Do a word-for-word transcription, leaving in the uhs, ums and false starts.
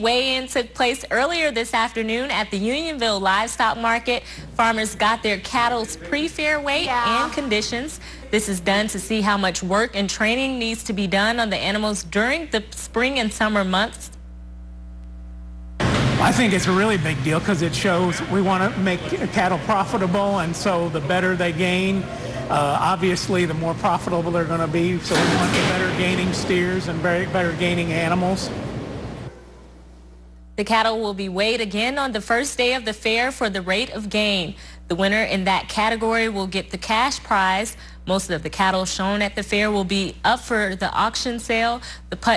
Weigh-in took place earlier this afternoon at the Unionville Livestock Market. Farmers got their cattle's pre-fair weight yeah. and conditions. This is done to see how much work and training needs to be done on the animals during the spring and summer months. I think it's a really big deal because it shows we want to make cattle profitable, and so the better they gain, uh, obviously the more profitable they're going to be. So we want the better gaining steers and very better gaining animals. The cattle will be weighed again on the first day of the fair for the rate of gain. The winner in that category will get the cash prize. Most of the cattle shown at the fair will be up for the auction sale. The Putnam